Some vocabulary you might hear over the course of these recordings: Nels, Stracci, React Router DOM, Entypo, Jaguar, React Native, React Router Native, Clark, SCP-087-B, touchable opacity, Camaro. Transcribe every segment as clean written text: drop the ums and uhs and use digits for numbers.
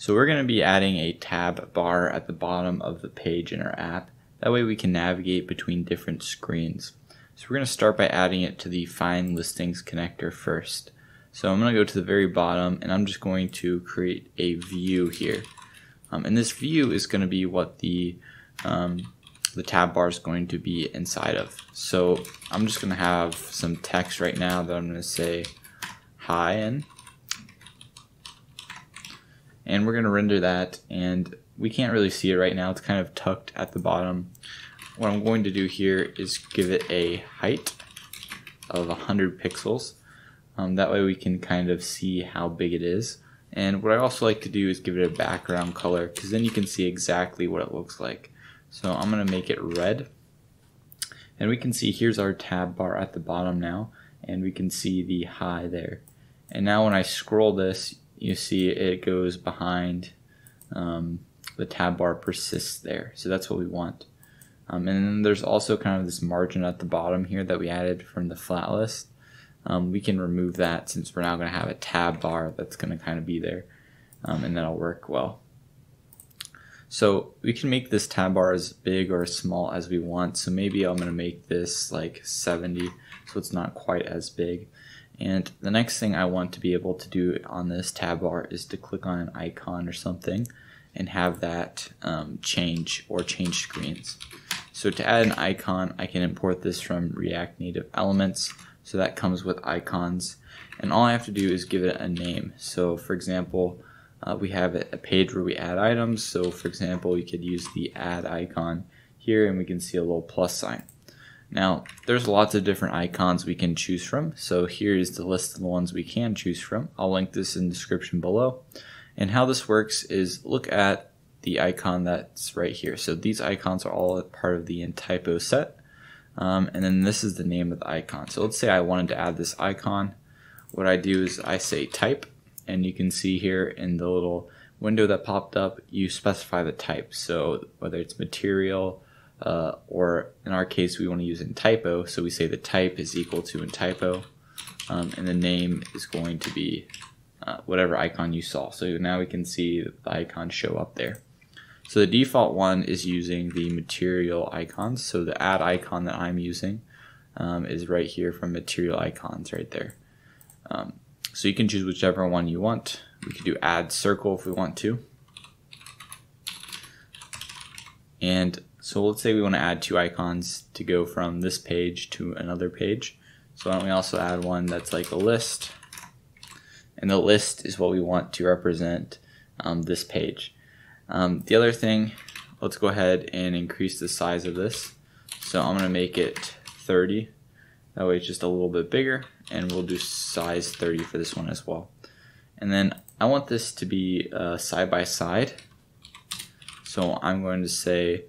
So we're going to be adding a tab bar at the bottom of the page in our app. That way we can navigate between different screens. So we're going to start by adding it to the Find Listings connector first. So I'm going to go to the very bottom and I'm just going to create a view here. And this view is going to be what the tab bar is going to be inside of. So I'm just going to have some text right now that I'm going to say hi in. And we're going to render that, and we can't really see it right now. It's kind of tucked at the bottom. What I'm going to do here is give it a height of 100 pixels. That way we can kind of see how big it is. And what I also like to do is give it a background color, because then you can see exactly what it looks like. So I'm going to make it red. And we can see here's our tab bar at the bottom now, and we can see the high there. And now when I scroll this, you see it goes behind the tab bar persists there. So that's what we want. And then there's also kind of this margin at the bottom here that we added from the flat list. We can remove that since we're now going to have a tab bar that's going to kind of be there, and that'll work well. So we can make this tab bar as big or as small as we want. So maybe I'm going to make this like 70, so it's not quite as big. And the next thing I want to be able to do on this tab bar is to click on an icon or something and have that change or change screens. So to add an icon, I can import this from React Native Elements. So that comes with icons, and all I have to do is give it a name. So for example, we have a page where we add items. So for example, you could use the add icon here, and we can see a little plus sign. Now there's lots of different icons we can choose from. So here is the list of the ones we can choose from. I'll link this in the description below. And how this works is look at the icon that's right here. So these icons are all part of the Entypo set. And then this is the name of the icon. So let's say I wanted to add this icon. What I do is I say type, and you can see here in the little window that popped up, you specify the type. So whether it's material, or in our case, we want to use Entypo. So we say the type is equal to Entypo, and the name is going to be whatever icon you saw. So now we can see the icon show up there. So the default one is using the material icons. So the add icon that I'm using is right here from material icons right there. So you can choose whichever one you want. We could do add circle if we want to. And so let's say we want to add two icons to go from this page to another page. So why don't we also add one that's like a list. And the list is what we want to represent this page. The other thing, let's go ahead and increase the size of this. So I'm going to make it 30. That way it's just a little bit bigger, and we'll do size 30 for this one as well. And then I want this to be side by side. So I'm going to say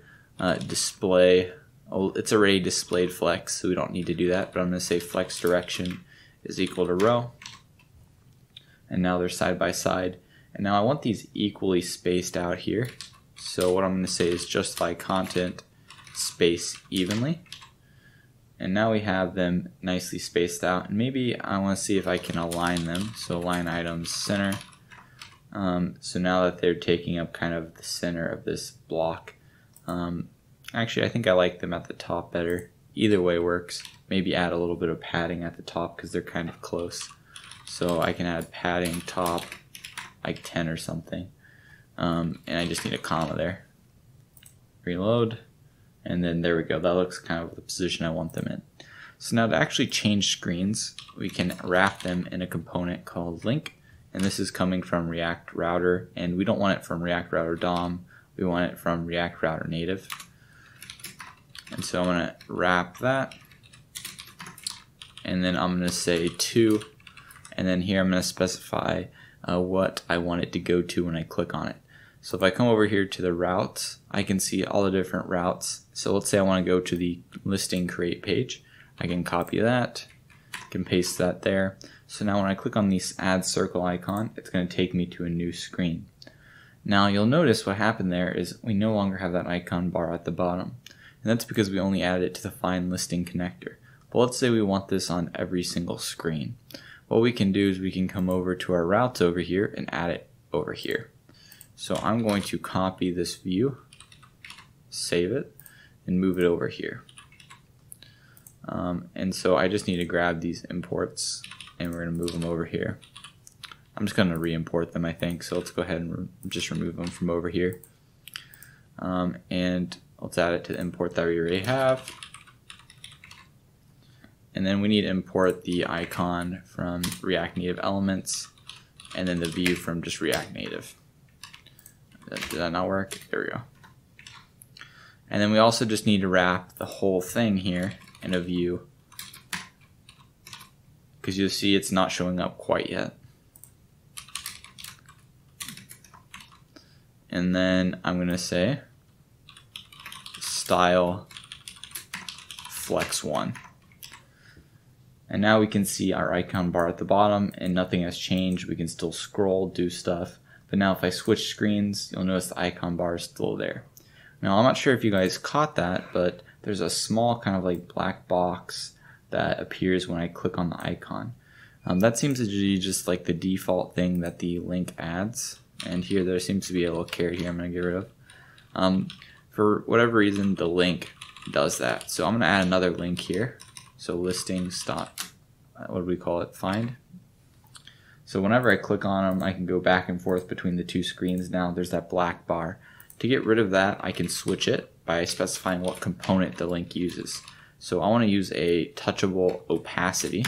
display. Oh, it's already displayed flex, so we don't need to do that. But I'm going to say flex direction is equal to row. And now they're side by side. And now I want these equally spaced out here. So what I'm going to say is justify content space evenly. And now we have them nicely spaced out. And maybe I want to see if I can align them. So align items center. So now that they're taking up kind of the center of this block. Actually, I think I like them at the top better. Either way works. Maybe add a little bit of padding at the top because they're kind of close. So I can add padding top, like 10 or something, and I just need a comma there. Reload, and then there we go. That looks kind of the position I want them in. So now to actually change screens, we can wrap them in a component called link, and this is coming from React Router, and we don't want it from React Router DOM, we want it from React Router Native. And so I'm gonna wrap that, and then I'm gonna say to, and then here I'm gonna specify what I want it to go to when I click on it. So if I come over here to the routes, I can see all the different routes. So let's say I want to go to the listing create page. I can copy that, can paste that there. So now when I click on this add circle icon, it's going to take me to a new screen. Now you'll notice what happened there is we no longer have that icon bar at the bottom. And that's because we only added it to the find listing connector. But let's say we want this on every single screen. What we can do is we can come over to our routes over here and add it over here. So I'm going to copy this view, save it, and move it over here. And so I just need to grab these imports and we're going to move them over here. I'm just going to re-import them, I think, so let's go ahead and just remove them from over here. And let's add it to the import that we already have. And then we need to import the icon from React Native Elements and then the view from just React Native. Did that not work? There we go. And then we also just need to wrap the whole thing here in a view, because you'll see it's not showing up quite yet. And then I'm going to say style flex1. And now we can see our icon bar at the bottom and nothing has changed. We can still scroll, do stuff. But now if I switch screens, you'll notice the icon bar is still there. Now I'm not sure if you guys caught that, but there's a small kind of like black box that appears when I click on the icon. That seems to be just like the default thing that the link adds. And here there seems to be a little carrot here I'm going to get rid of. For whatever reason, the link does that. So I'm going to add another link here. So listings dot, what do we call it? Find. So whenever I click on them, I can go back and forth between the two screens. Now there's that black bar. To get rid of that, I can switch it by specifying what component the link uses. So I want to use a touchable opacity,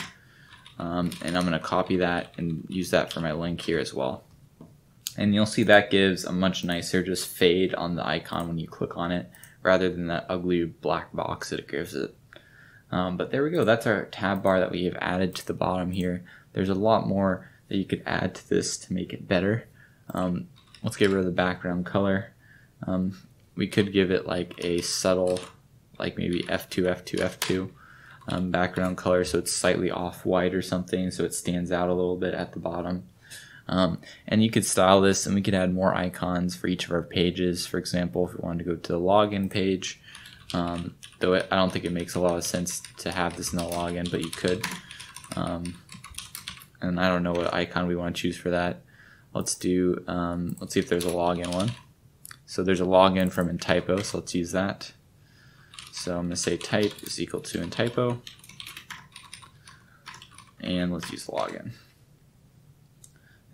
and I'm going to copy that and use that for my link here as well. And you'll see that gives a much nicer just fade on the icon when you click on it, rather than that ugly black box that it gives it. But there we go, that's our tab bar that we have added to the bottom here. There's a lot more that you could add to this to make it better. Let's get rid of the background color. We could give it like a subtle, like maybe F2, F2, F2 background color, so it's slightly off-white or something, so it stands out a little bit at the bottom. And you could style this, and we could add more icons for each of our pages. For example, if we wanted to go to the login page, though I don't think it makes a lot of sense to have this in the login, but you could. And I don't know what icon we want to choose for that. Let's do, let's see if there's a login one. So there's a login from Entypo, so let's use that. So I'm going to say type is equal to Entypo. And let's use login.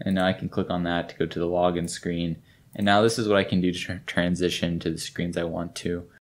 And now I can click on that to go to the login screen. And now this is what I can do to transition to the screens I want to.